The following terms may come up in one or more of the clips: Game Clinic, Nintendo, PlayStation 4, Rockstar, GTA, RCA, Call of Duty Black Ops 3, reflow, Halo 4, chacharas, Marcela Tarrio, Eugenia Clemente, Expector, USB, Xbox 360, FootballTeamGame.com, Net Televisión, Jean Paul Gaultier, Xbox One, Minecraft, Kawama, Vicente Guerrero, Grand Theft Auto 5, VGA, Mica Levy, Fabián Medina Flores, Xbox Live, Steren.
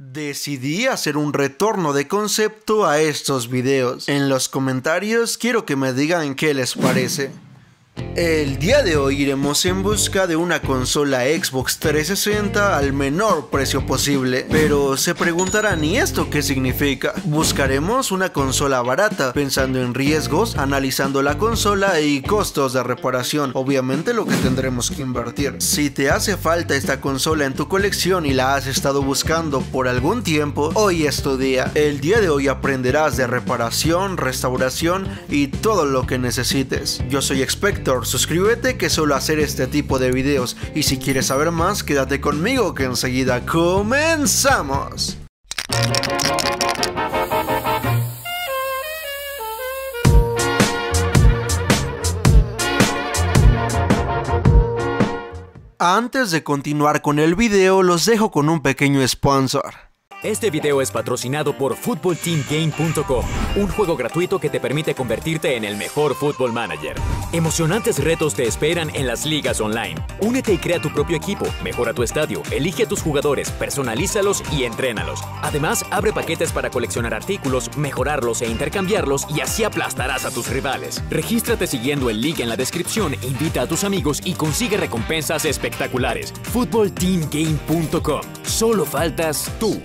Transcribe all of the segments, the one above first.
Decidí hacer un retorno de concepto a estos videos. En los comentarios quiero que me digan qué les parece. El día de hoy iremos en busca de una consola Xbox 360 al menor precio posible. Pero se preguntarán, ¿y esto qué significa? Buscaremos una consola barata, pensando en riesgos, analizando la consola y costos de reparación, obviamente lo que tendremos que invertir. Si te hace falta esta consola en tu colección y la has estado buscando por algún tiempo, hoy es tu día. El día de hoy aprenderás de reparación, restauración y todo lo que necesites. Yo soy Expector. Suscríbete, que suelo hacer este tipo de videos, y si quieres saber más quédate conmigo que enseguida comenzamos. Antes de continuar con el video los dejo con un pequeño sponsor. Este video es patrocinado por FootballTeamGame.com, un juego gratuito que te permite convertirte en el mejor Football Manager. Emocionantes retos te esperan en las ligas online. Únete y crea tu propio equipo, mejora tu estadio, elige a tus jugadores, personalízalos y entrénalos. Además, abre paquetes para coleccionar artículos, mejorarlos e intercambiarlos y así aplastarás a tus rivales. Regístrate siguiendo el link en la descripción, invita a tus amigos y consigue recompensas espectaculares. FootballTeamGame.com. Solo faltas tú.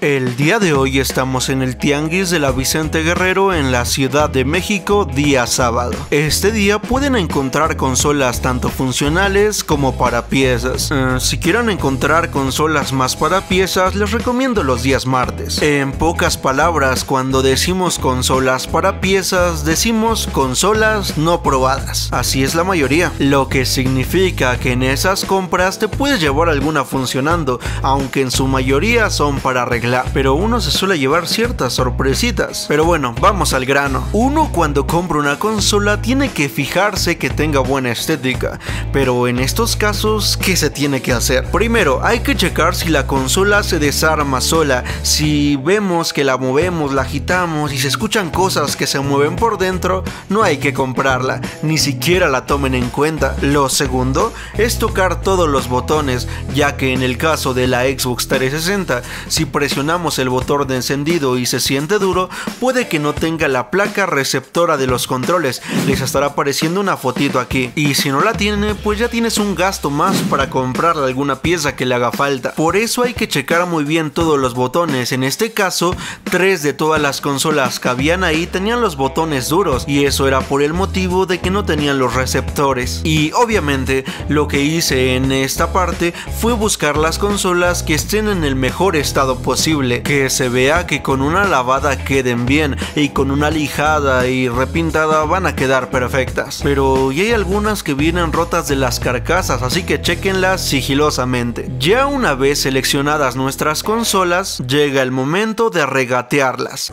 El día de hoy estamos en el tianguis de la Vicente Guerrero en la Ciudad de México, día sábado. Este día pueden encontrar consolas tanto funcionales como para piezas. Si quieren encontrar consolas más para piezas, les recomiendo los días martes. En pocas palabras, cuando decimos consolas para piezas, decimos consolas no probadas. Así es la mayoría. Lo que significa que en esas compras te puedes llevar alguna funcionando, aunque en su mayoría son para arreglar. Pero uno se suele llevar ciertas sorpresitas. Pero bueno, vamos al grano. Uno cuando compra una consola tiene que fijarse que tenga buena estética. Pero en estos casos, ¿qué se tiene que hacer? Primero, hay que checar si la consola se desarma sola. Si vemos que la movemos, la agitamos y se escuchan cosas que se mueven por dentro, no hay que comprarla, ni siquiera la tomen en cuenta. Lo segundo es tocar todos los botones, ya que en el caso de la Xbox 360, si presionamos el botón de encendido y se siente duro, puede que no tenga la placa receptora de los controles. Les estará apareciendo una fotito aquí. Y si no la tiene, pues ya tienes un gasto más para comprarle alguna pieza que le haga falta. Por eso hay que checar muy bien todos los botones. En este caso, 3 de todas las consolas que habían ahí tenían los botones duros, y eso era por el motivo de que no tenían los receptores. Y obviamente lo que hice en esta parte fue buscar las consolas que estén en el mejor estado posible. Que se vea que con una lavada queden bien, y con una lijada y repintada van a quedar perfectas. Pero ya hay algunas que vienen rotas de las carcasas, así que chequenlas sigilosamente. Ya una vez seleccionadas nuestras consolas, llega el momento de regatearlas.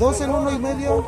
2 en 1 y medio.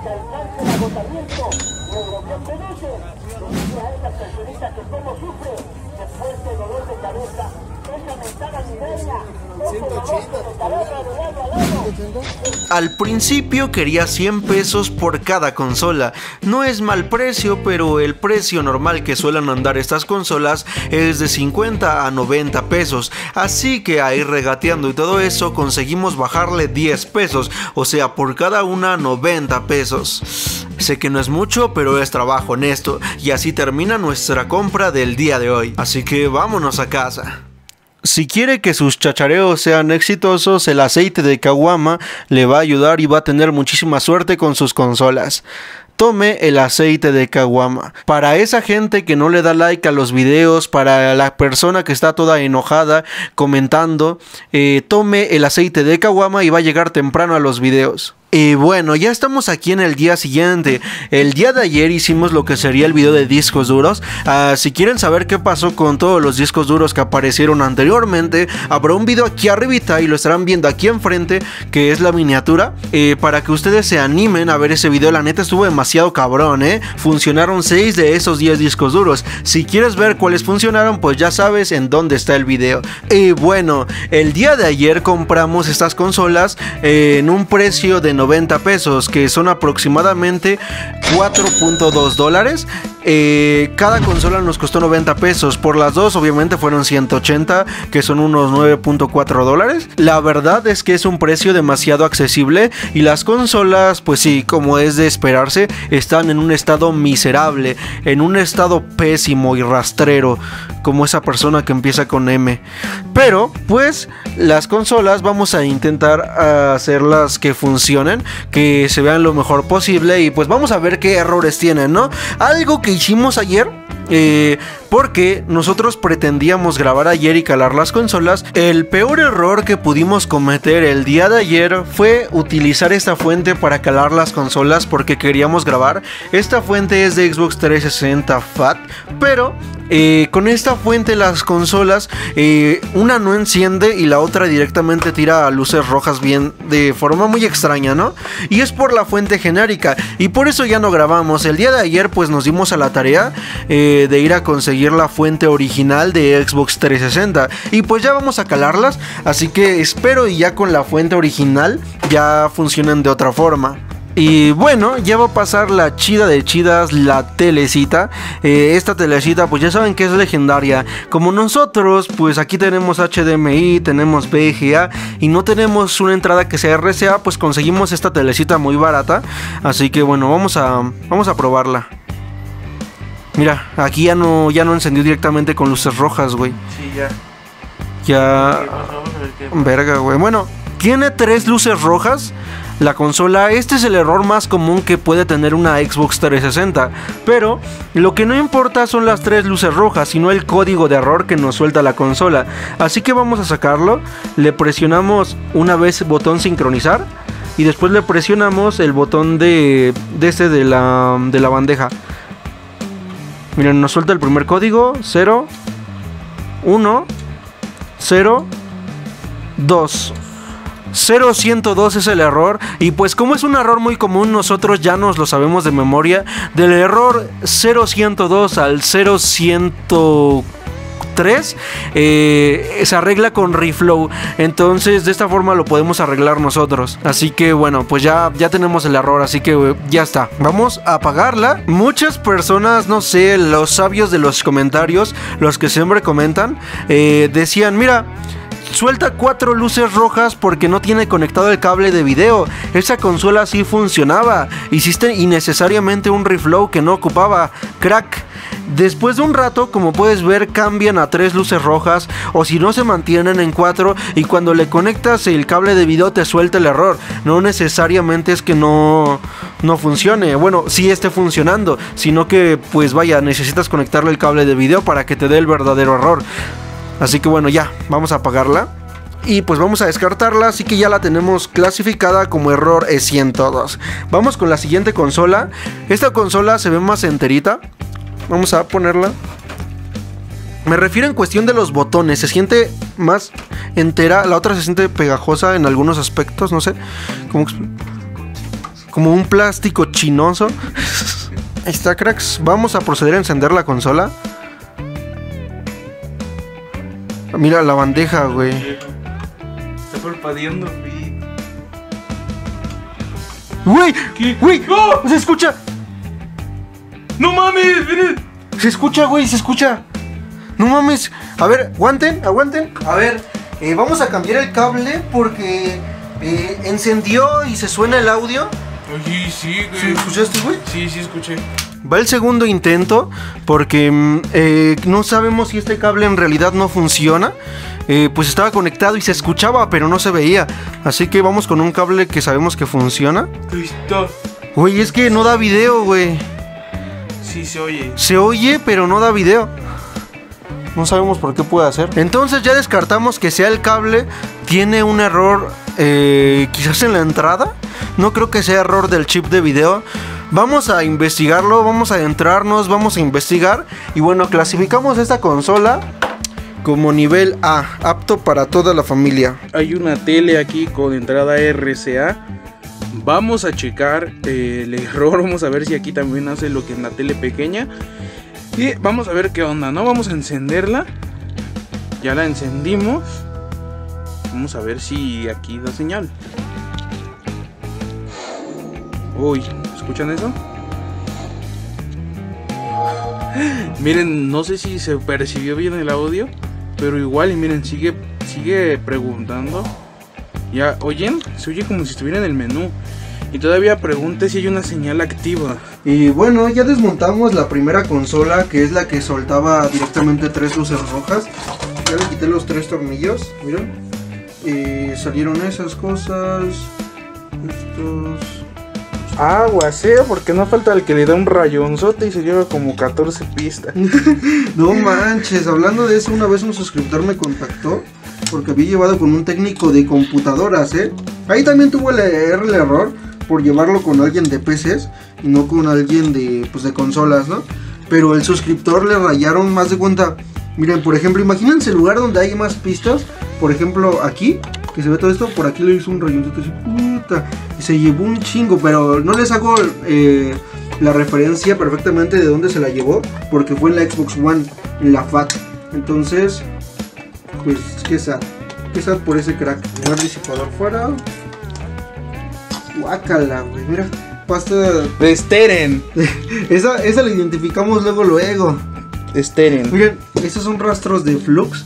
Al principio quería 100 pesos por cada consola. No es mal precio, pero el precio normal que suelen andar estas consolas es de 50 a 90 pesos. Así que ahí regateando y todo eso conseguimos bajarle 10 pesos, o sea, por cada una 90 pesos. Sé que no es mucho, pero es trabajo honesto, y así termina nuestra compra del día de hoy. Así que vámonos a casa. Si quiere que sus chachareos sean exitosos, el aceite de Kawama le va a ayudar y va a tener muchísima suerte con sus consolas. Tome el aceite de Kawama. Para esa gente que no le da like a los videos, para la persona que está toda enojada comentando, tome el aceite de Kawama y va a llegar temprano a los videos. Y bueno, ya estamos aquí en el día siguiente. El día de ayer hicimos lo que sería el video de discos duros. Si quieren saber qué pasó con todos los discos duros que aparecieron anteriormente, habrá un video aquí arribita y lo estarán viendo aquí enfrente, que es la miniatura, para que ustedes se animen a ver ese video. La neta estuvo demasiado cabrón, Funcionaron 6 de esos 10 discos duros. Si quieres ver cuáles funcionaron, pues ya sabes en dónde está el video. Y bueno, el día de ayer compramos estas consolas en un precio de 90 pesos, que son aproximadamente $4.2, Cada consola nos costó 90 pesos. Por las dos obviamente fueron 180, que son unos 9.4 dólares. La verdad es que es un precio demasiado accesible. Y las consolas, pues sí, como es de esperarse, están en un estado miserable, en un estado pésimo y rastrero, como esa persona que empieza con M. Pero pues las consolas vamos a intentar hacerlas que funcionen, que se vean lo mejor posible, y pues vamos a ver qué errores tienen, ¿no? Algo que hicimos ayer, porque nosotros pretendíamos grabar ayer y calar las consolas. El peor error que pudimos cometer el día de ayer fue utilizar esta fuente para calar las consolas, porque queríamos grabar. Esta fuente es de Xbox 360 Fat, pero con esta fuente las consolas, una no enciende y la otra directamente tira luces rojas bien de forma muy extraña, ¿no? Y es por la fuente genérica, y por eso ya no grabamos. El día de ayer pues nos dimos a la tarea de ir a conseguir la fuente original de Xbox 360, y pues ya vamos a calarlas, así que espero y ya con la fuente original ya funcionen de otra forma. Y bueno, ya va a pasar la chida de chidas, la telecita. Esta telecita pues ya saben que es legendaria. Como nosotros, pues aquí tenemos HDMI, tenemos VGA y no tenemos una entrada que sea RCA, pues conseguimos esta telecita muy barata. Así que bueno, vamos a probarla. Mira, aquí ya no encendió directamente con luces rojas, güey. Sí, ya. Ya... verga, güey. Bueno, tiene 3 luces rojas la consola. Este es el error más común que puede tener una Xbox 360, pero lo que no importa son las 3 luces rojas, sino el código de error que nos suelta la consola. Así que vamos a sacarlo, le presionamos una vez botón sincronizar y después le presionamos el botón de la bandeja. Miren, nos suelta el primer código, 0, 1, 0, 2. 0102 es el error, y pues como es un error muy común, nosotros ya nos lo sabemos de memoria. Del error 0102 al 0103 se arregla con reflow, entonces de esta forma lo podemos arreglar nosotros. Así que bueno, pues ya tenemos el error, así que ya está, vamos a apagarla. Muchas personas, no sé, los sabios de los comentarios, los que siempre comentan, decían, mira, suelta 4 luces rojas porque no tiene conectado el cable de video. Esa consola sí funcionaba. Hiciste innecesariamente un reflow que no ocupaba. Crack. Después de un rato, como puedes ver, cambian a 3 luces rojas, o si no se mantienen en 4, y cuando le conectas el cable de video te suelta el error. No necesariamente es que no funcione. Bueno, sí esté funcionando, sino que pues vaya, necesitas conectarle el cable de video para que te dé el verdadero error. Así que bueno, ya, vamos a apagarla y pues vamos a descartarla, así que ya la tenemos clasificada como error E102. Vamos con la siguiente consola. Esta consola se ve más enterita. Vamos a ponerla. Me refiero en cuestión de los botones, se siente más entera. La otra se siente pegajosa en algunos aspectos, no sé, como un plástico chinoso. Ahí está, cracks. Vamos a proceder a encender la consola. Mira la bandeja, güey. Está parpadeando, güey. ¡Güey! ¿Qué? ¡Güey! ¡Oh! ¡Se escucha! ¡No mames! ¡Ven! Se escucha, güey, se escucha. ¡No mames! A ver, aguanten. A ver, vamos a cambiar el cable porque encendió y se suena el audio. Oye, sí, güey. ¿Sí escuchaste, güey? Sí, escuché. Va el segundo intento porque no sabemos si este cable en realidad no funciona. Pues estaba conectado y se escuchaba, pero no se veía. Así que vamos con un cable que sabemos que funciona. Cristo. Güey, es que no da video, güey. Sí, se oye. Se oye, pero no da video. No sabemos por qué puede hacer. Entonces ya descartamos que sea el cable. Tiene un error quizás en la entrada. No creo que sea error del chip de video. Vamos a investigarlo, vamos a adentrarnos, vamos a investigar. Y bueno, clasificamos esta consola como nivel A, apto para toda la familia. Hay una tele aquí con entrada RCA. Vamos a checar el error, vamos a ver si aquí también hace lo que en la tele pequeña. Y vamos a ver qué onda, ¿no? Vamos a encenderla. Ya la encendimos. Vamos a ver si aquí da señal. Uy, ¿escuchan eso? Miren, no sé si se percibió bien el audio, pero igual, y miren, sigue preguntando. Ya, oyen, se oye como si estuviera en el menú. Y todavía pregunté si hay una señal activa. Y bueno, ya desmontamos la primera consola, que es la que soltaba directamente tres luces rojas. Ya le quité los tres tornillos, miren. Y salieron esas cosas. Estos... aguas, porque no falta el que le da un rayonzote y se lleva como 14 pistas. No manches, hablando de eso, una vez un suscriptor me contactó porque había llevado con un técnico de computadoras, Ahí también tuvo el error por llevarlo con alguien de PCs y no con alguien de, pues, de consolas, ¿no? Pero el suscriptor le rayaron más de cuenta. Miren, por ejemplo, imagínense el lugar donde hay más pistas. Por ejemplo, aquí, que se ve todo esto, por aquí le hizo un rayonzote así, puta, y se llevó un chingo, pero no les hago la referencia perfectamente de dónde se la llevó, porque fue en la Xbox One, en la FAT. Entonces, pues, qué sad por ese crack. Mirar disipador fuera. Guácala, güey, mira, pasta... de Steren. Esa la identificamos luego. Steren. Miren, estos son rastros de flux,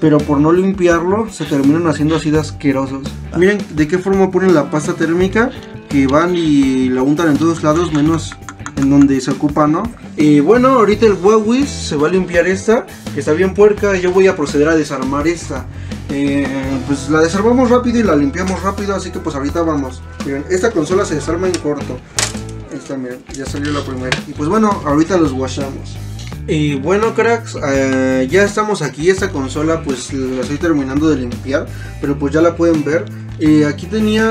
pero por no limpiarlo se terminan haciendo así de asquerosos. Miren de qué forma ponen la pasta térmica, que van y la untan en todos lados menos en donde se ocupa, ¿no? Y bueno, ahorita el Huawei se va a limpiar esta, que está bien puerca. Yo voy a proceder a desarmar esta. Pues la desarmamos rápido y la limpiamos rápido, así que pues ahorita vamos. Miren, esta consola se desarma en corto. Esta, miren, ya salió la primera. Y pues bueno, ahorita los washamos. Y bueno, cracks, ya estamos aquí. Esta consola pues la estoy terminando de limpiar, pero pues ya la pueden ver. Aquí tenía...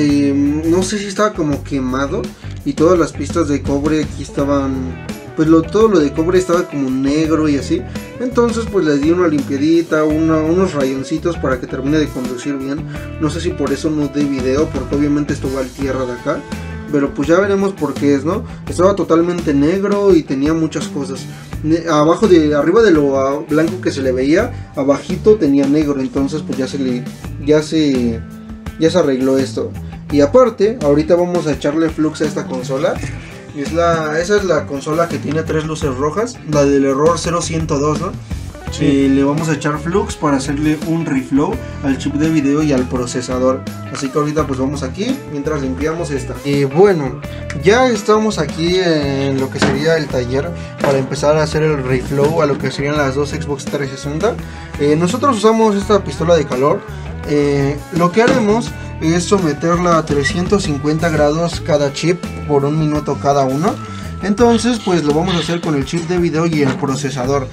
no sé si estaba como quemado, y todas las pistas de cobre aquí estaban... pues todo lo de cobre estaba como negro y así. Entonces pues les di una limpiadita, unos rayoncitos para que termine de conducir bien. No sé si por eso no di video, porque obviamente esto va al tierra de acá, pero pues ya veremos por qué es, ¿no? Estaba totalmente negro y tenía muchas cosas. Arriba de lo blanco que se le veía, abajito tenía negro. Entonces pues ya se arregló esto. Y aparte, ahorita vamos a echarle flux a esta consola. Y esa es la consola que tiene tres luces rojas, la del error 0102, ¿no? Sí. Le vamos a echar flux para hacerle un reflow al chip de video y al procesador. Así que ahorita pues vamos aquí mientras limpiamos esta. Y bueno, ya estamos aquí en lo que sería el taller para empezar a hacer el reflow a lo que serían las dos Xbox 360. Nosotros usamos esta pistola de calor. Lo que haremos es someterla a 350 grados cada chip por un minuto cada uno. Entonces pues lo vamos a hacer con el chip de video y el procesador.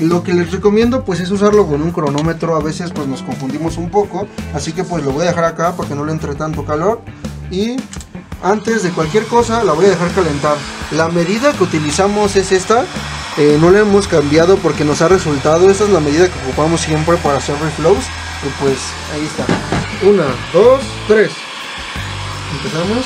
Lo que les recomiendo pues es usarlo con un cronómetro. A veces pues nos confundimos un poco, así que pues lo voy a dejar acá para que no le entre tanto calor. Y antes de cualquier cosa la voy a dejar calentar. La medida que utilizamos es esta. No la hemos cambiado porque nos ha resultado. Esta es la medida que ocupamos siempre para hacer reflows. Y pues ahí está. 1, 2, 3. Empezamos.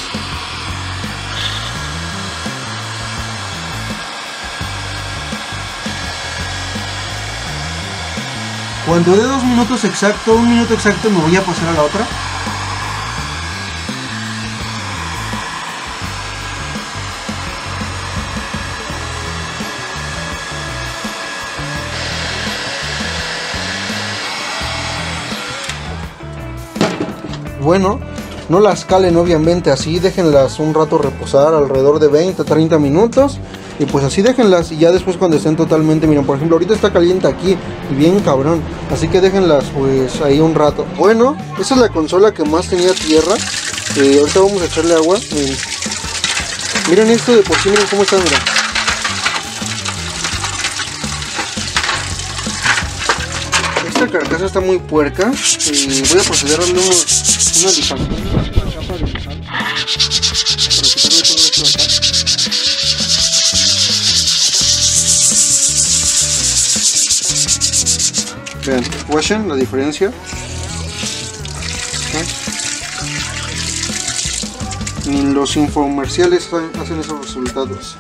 Cuando dé 2 minutos exacto, 1 minuto exacto, me voy a pasar a la otra. Bueno, no las calen obviamente así, déjenlas un rato reposar alrededor de 20-30 minutos. Y pues así déjenlas, y ya después cuando estén totalmente, miren, por ejemplo, ahorita está caliente aquí, bien cabrón, así que déjenlas pues ahí un rato. Bueno, esa es la consola que más tenía tierra. Ahorita vamos a echarle agua. Miren esto de por sí, miren cómo está, miren. Esta carcasa está muy puerca, y voy a proceder a darle una limpia. Vean, washen la diferencia. En los infomerciales hacen esos resultados.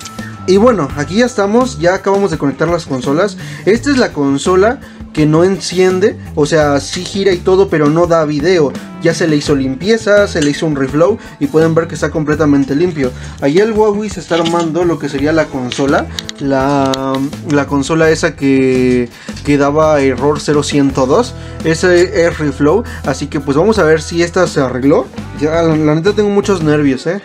Y bueno, aquí ya estamos, ya acabamos de conectar las consolas. Esta es la consola que no enciende, o sea, sí gira y todo, pero no da video. ya se le hizo limpieza, se le hizo un reflow y pueden ver que está completamente limpio. Allí el Huawei se está armando lo que sería la consola, la consola esa que daba error 0102, ese es reflow, así que pues vamos a ver si esta se arregló. Ya la neta tengo muchos nervios, Está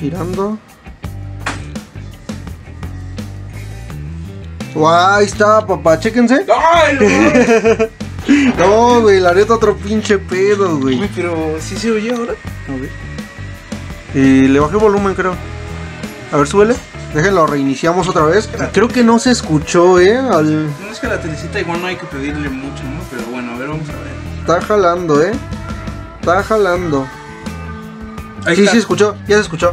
girando. Wow, ahí está, papá, chéquense. No, güey, la neta otro pinche pedo, güey. Pero sí se oye ahora. A ver. Le bajé volumen, creo. A ver, súbele. Déjenlo, reiniciamos otra vez. Creo que no se escuchó, No, es que la telecita igual no hay que pedirle mucho, ¿no? Pero bueno, a ver, vamos a ver. Está jalando, Está jalando. Ahí sí, está. Sí se escuchó, ya se escuchó.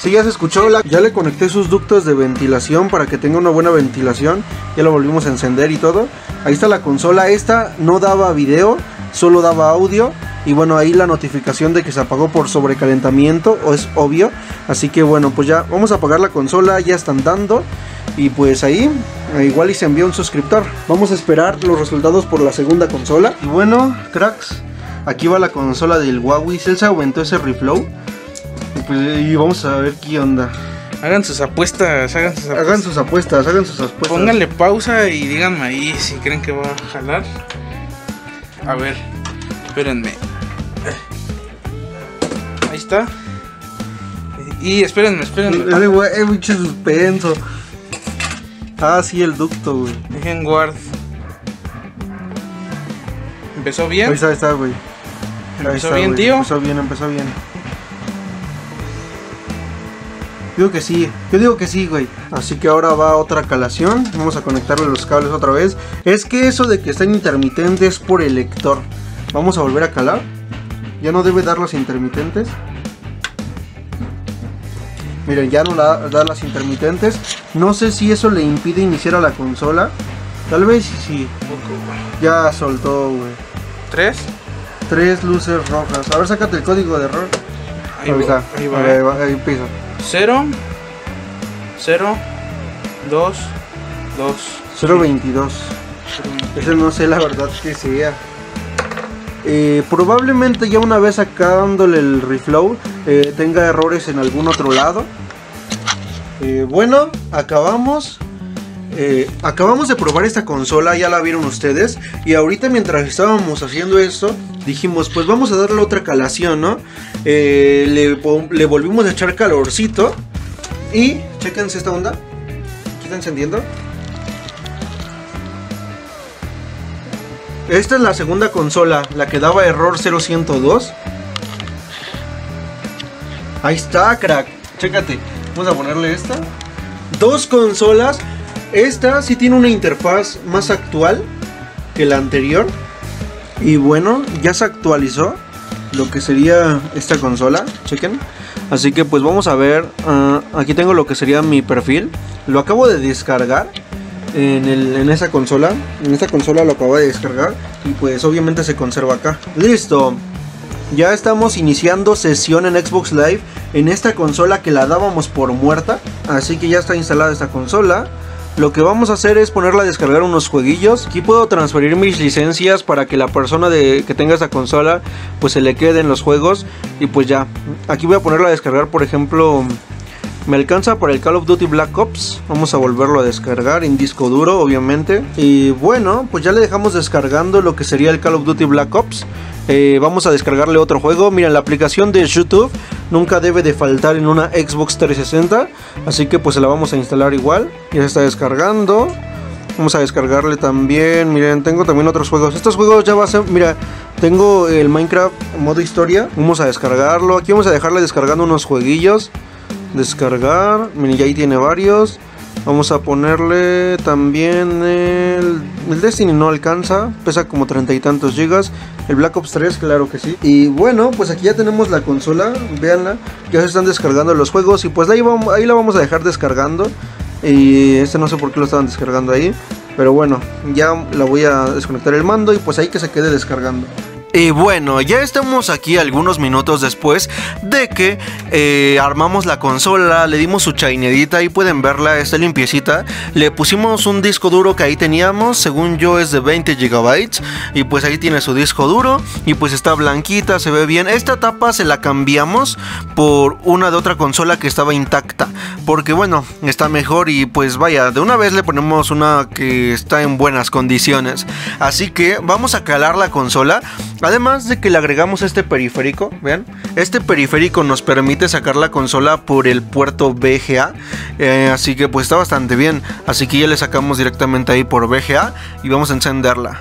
Sí, ya se escuchó, ya le conecté sus ductos de ventilación para que tenga una buena ventilación. Ya lo volvimos a encender y todo. Ahí está la consola, esta no daba video, solo daba audio. Y bueno, ahí la notificación de que se apagó por sobrecalentamiento, es obvio. Así que bueno, pues ya vamos a apagar la consola, ya están dando. Y pues ahí, igual y se envió un suscriptor. Vamos a esperar los resultados por la segunda consola. Y bueno, cracks, aquí va la consola del Huawei. Se aumentó ese reflow. Pues, y vamos a ver qué onda. Hagan sus apuestas, hagan sus apuestas. Pónganle pausa y díganme ahí si creen que va a jalar. A ver, espérenme. Ahí está. Y espérenme. Dale, güey, mucho suspenso. Ah, sí, el ducto, güey. Dejen guard. ¿Empezó bien? Ahí está, güey. ¿Empezó bien, tío? Empezó bien. Yo digo que sí, güey. Así que ahora va otra calación. Vamos a conectarle los cables otra vez. Es que eso de que está en intermitente es por el lector. Vamos a volver a calar. Ya no debe dar las intermitentes. Miren, ya no da las intermitentes. No sé si eso le impide iniciar a la consola. Tal vez sí. Ya soltó, güey. Tres luces rojas. A ver, sácate el código de error. Ahí está. Ahí va. Ahí empieza. 0 0 2 2 022. Ese no sé la verdad que sea. Probablemente ya una vez sacándole el reflow tenga errores en algún otro lado. Bueno, acabamos de probar esta consola, ya la vieron ustedes. Y ahorita mientras estábamos haciendo esto, dijimos, pues vamos a darle otra calación, ¿no? Le volvimos a echar calorcito. Y, chéquense esta onda. ¿Qué está encendiendo? Esta es la segunda consola, la que daba error 0102. Ahí está, crack. Chécate, vamos a ponerle esta. Dos consolas. Esta sí tiene una interfaz más actual que la anterior. Y bueno, ya se actualizó lo que sería esta consola, chequen. Así que pues vamos a ver, aquí tengo lo que sería mi perfil. Lo acabo de descargar en esta consola lo acabo de descargar. Y pues obviamente se conserva acá. ¡Listo! Ya estamos iniciando sesión en Xbox Live en esta consola que la dábamos por muerta. Así que ya está instalada esta consola. Lo que vamos a hacer es ponerla a descargar unos jueguillos. Aquí puedo transferir mis licencias para que la persona que tenga esta consola pues se le queden los juegos. Y pues ya, aquí voy a ponerla a descargar, por ejemplo, me alcanza para el Call of Duty Black Ops. Vamos a volverlo a descargar en disco duro, obviamente. Y bueno, pues ya le dejamos descargando lo que sería el Call of Duty Black Ops. Vamos a descargarle otro juego. Miren, la aplicación de YouTube nunca debe de faltar en una Xbox 360. Así que pues se la vamos a instalar igual. Ya se está descargando. Vamos a descargarle también. Miren, tengo también otros juegos. Estos juegos ya va a ser... Mira, tengo el Minecraft modo historia. Vamos a descargarlo. Aquí vamos a dejarle descargando unos jueguillos. Descargar. Miren, ya ahí tiene varios. Vamos a ponerle también el Destiny no alcanza, pesa como 30 y tantos gigas. El Black Ops 3, claro que sí. Y bueno, pues aquí ya tenemos la consola, véanla. Ya se están descargando los juegos y pues ahí la vamos a dejar descargando. Y no sé por qué lo estaban descargando ahí. Pero bueno, ya la voy a desconectar el mando y pues ahí que se quede descargando. Y bueno, ya estamos aquí algunos minutos después de que armamos la consola, le dimos su chainedita, ahí pueden verla, está limpiecita. Le pusimos un disco duro que ahí teníamos, según yo es de 20 GB. Y pues ahí tiene su disco duro y pues está blanquita, se ve bien. Esta tapa se la cambiamos por una de otra consola que estaba intacta, porque bueno, está mejor y pues vaya, de una vez le ponemos una que está en buenas condiciones. Así que vamos a calar la consola. Además de que le agregamos este periférico, vean, este periférico nos permite sacar la consola por el puerto VGA, así que pues está bastante bien, así que ya le sacamos directamente ahí por VGA y vamos a encenderla.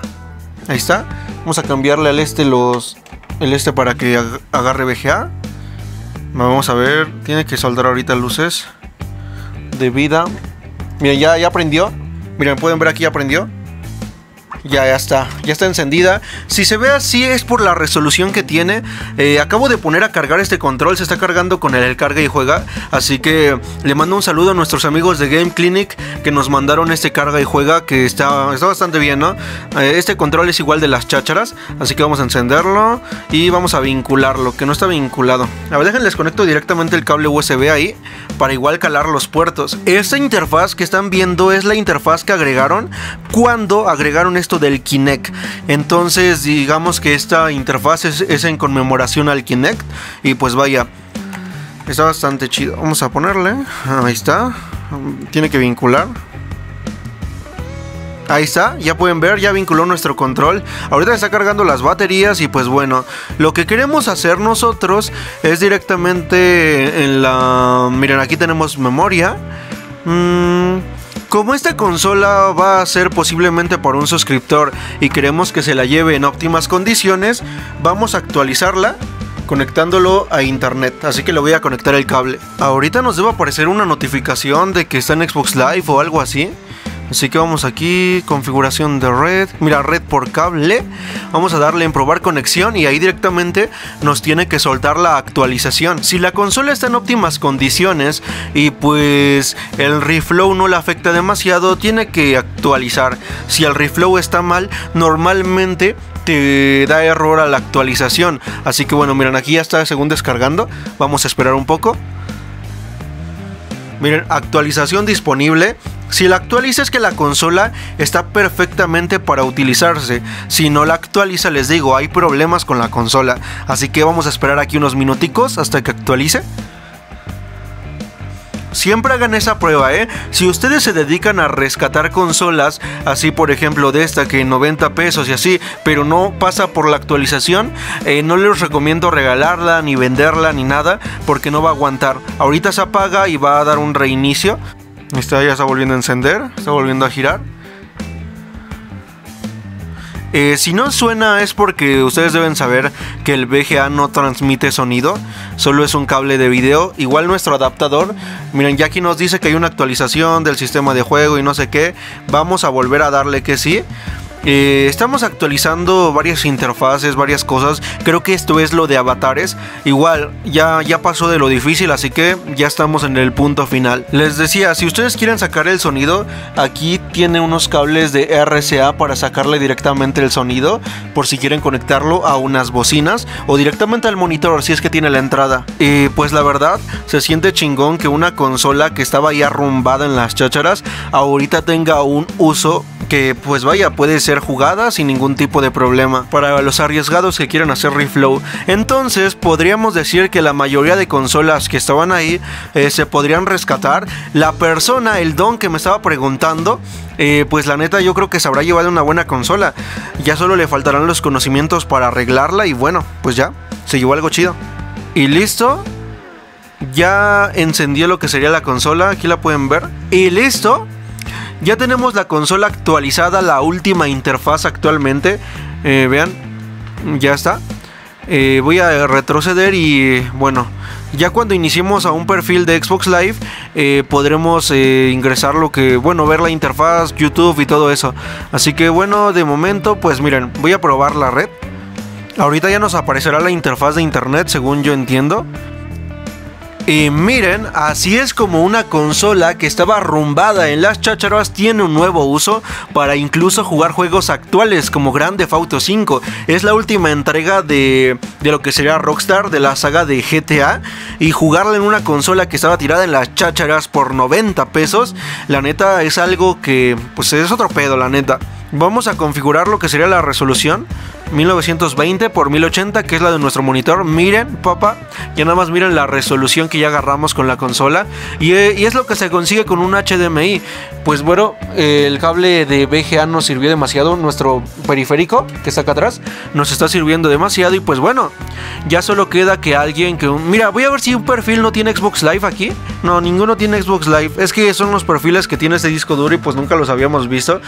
Ahí está, vamos a cambiarle al este el este para que agarre VGA. Vamos a ver, tiene que soldar ahorita luces de vida. Miren, ya prendió, miren, pueden ver aquí ya prendió. Ya está encendida. Si se ve así es por la resolución que tiene. Acabo de poner a cargar este control, se está cargando con el carga y juega. Así que le mando un saludo a nuestros amigos de Game Clinic que nos mandaron este carga y juega, que está bastante bien, ¿no? Este control es igual de las chácharas, así que vamos a encenderlo y vamos a vincularlo, que no está vinculado. A ver, déjenles conecto directamente el cable USB ahí para igual calar los puertos. Esta interfaz que están viendo es la interfaz que agregaron cuando agregaron este del Kinect. Entonces digamos que esta interfaz es en conmemoración al Kinect. Y pues vaya, está bastante chido. Vamos a ponerle, ahí está. Tiene que vincular. Ahí está, ya pueden ver, ya vinculó nuestro control. Ahorita está cargando las baterías y pues bueno, lo que queremos hacer nosotros es directamente en la... Miren, aquí tenemos memoria. Como esta consola va a ser posiblemente para un suscriptor y queremos que se la lleve en óptimas condiciones, vamos a actualizarla conectándolo a internet. Así que le voy a conectar el cable. Ahorita nos debe aparecer una notificación de que está en Xbox Live o algo así. Así que vamos aquí, configuración de red, mira, red por cable, vamos a darle en probar conexión y ahí directamente nos tiene que soltar la actualización. Si la consola está en óptimas condiciones y pues el reflow no la afecta demasiado, tiene que actualizar. Si el reflow está mal, normalmente te da error a la actualización. Así que bueno, miren, aquí ya está según descargando, vamos a esperar un poco. Miren, actualización disponible. Si la actualiza es que la consola está perfectamente para utilizarse. Si no la actualiza, les digo, hay problemas con la consola. Así que vamos a esperar aquí unos minuticos hasta que actualice. Siempre hagan esa prueba, ¿eh? Si ustedes se dedican a rescatar consolas, así por ejemplo de esta que 90 pesos y así, pero no pasa por la actualización, no les recomiendo regalarla, ni venderla, ni nada, porque no va a aguantar. Ahorita se apaga y va a dar un reinicio. Esta ya está volviendo a encender, está volviendo a girar. Si no suena es porque ustedes deben saber que el VGA no transmite sonido, solo es un cable de video. Igual nuestro adaptador, miren, ya aquí nos dice que hay una actualización del sistema de juego y no sé qué. Vamos a volver a darle que sí. Estamos actualizando varias interfaces, varias cosas. Creo que esto es lo de avatares. Igual, ya pasó de lo difícil, así que ya estamos en el punto final. Les decía, si ustedes quieren sacar el sonido, aquí tiene unos cables de RCA para sacarle directamente el sonido, por si quieren conectarlo a unas bocinas o directamente al monitor, si es que tiene la entrada. Y pues la verdad, se siente chingón que una consola que estaba ahí arrumbada en las chácharas, ahorita tenga un uso que pues vaya, puede ser jugada sin ningún tipo de problema para los arriesgados que quieran hacer reflow. Entonces podríamos decir que la mayoría de consolas que estaban ahí se podrían rescatar. La persona, el don que me estaba preguntando, pues la neta yo creo que se habrá llevado una buena consola, ya solo le faltarán los conocimientos para arreglarla y bueno, pues ya se llevó algo chido. Y listo, ya encendió lo que sería la consola, aquí la pueden ver y listo. Ya tenemos la consola actualizada, la última interfaz actualmente. Vean, ya está. Voy a retroceder y bueno, ya cuando iniciemos a un perfil de Xbox Live podremos ingresar lo que, bueno, ver la interfaz, YouTube y todo eso. Así que bueno, de momento pues miren, voy a probar la red. Ahorita ya nos aparecerá la interfaz de internet, según yo entiendo. Y miren, así es como una consola que estaba arrumbada en las chácharas tiene un nuevo uso para incluso jugar juegos actuales como Grand Theft Auto 5. Es la última entrega de lo que sería Rockstar, de la saga de GTA, y jugarla en una consola que estaba tirada en las chácharas por 90 pesos, la neta es algo que pues es otro pedo, la neta. Vamos a configurar lo que sería la resolución 1920x1080, que es la de nuestro monitor. Miren, papá, ya nada más miren la resolución que ya agarramos con la consola. Y es lo que se consigue con un HDMI. Pues bueno, el cable de VGA nos sirvió demasiado. Nuestro periférico, que está acá atrás, nos está sirviendo demasiado. Y pues bueno, ya solo queda que alguien que... Mira, voy a ver si un perfil no tiene Xbox Live aquí. No, ninguno tiene Xbox Live. Es que son los perfiles que tiene este disco duro y pues nunca los habíamos visto.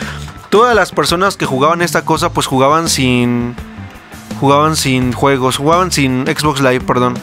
Todas las personas que jugaban esta cosa pues jugaban sin Xbox Live, perdón.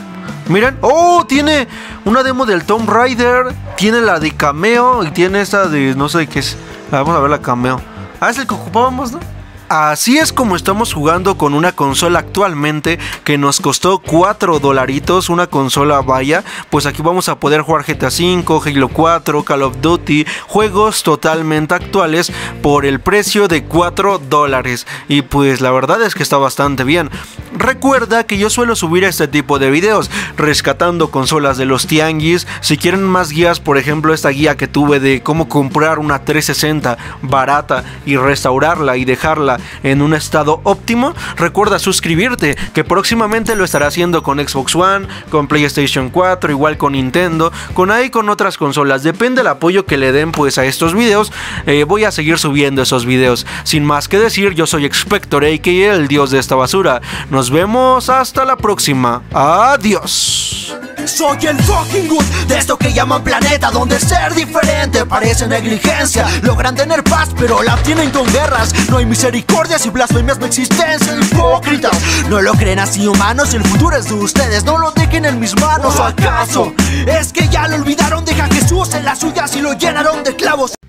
Miren, oh, tiene una demo del Tomb Raider, tiene la de Cameo y tiene esta de no sé qué es. Vamos a ver la Cameo. Ah, es el que ocupábamos, ¿no? Así es como estamos jugando con una consola actualmente que nos costó 4 dolaritos, una consola vaya, pues aquí vamos a poder jugar GTA V, Halo 4, Call of Duty, juegos totalmente actuales por el precio de 4 dólares. Y pues la verdad es que está bastante bien. Recuerda que yo suelo subir este tipo de videos, rescatando consolas de los tianguis. Si quieren más guías, por ejemplo esta guía que tuve de cómo comprar una 360 barata y restaurarla y dejarla en un estado óptimo, recuerda suscribirte, que próximamente lo estará haciendo con Xbox One, con PlayStation 4, igual con Nintendo, con ahí con otras consolas, depende del apoyo que le den pues a estos videos. Voy a seguir subiendo esos videos. Sin más que decir, yo soy Expector, a.k.a. el dios de esta basura. Nos vemos hasta la próxima, adiós. Soy el fucking good de esto que llaman planeta, donde ser diferente parece negligencia. Logran tener paz pero la obtienen con guerras. No hay misericordias y blasfemias, no existen hipócritas. No lo creen así, humanos, el futuro es de ustedes. No lo dejen en mis manos. ¿O acaso es que ya lo olvidaron? Deja a Jesús en las suyas y lo llenaron de clavos.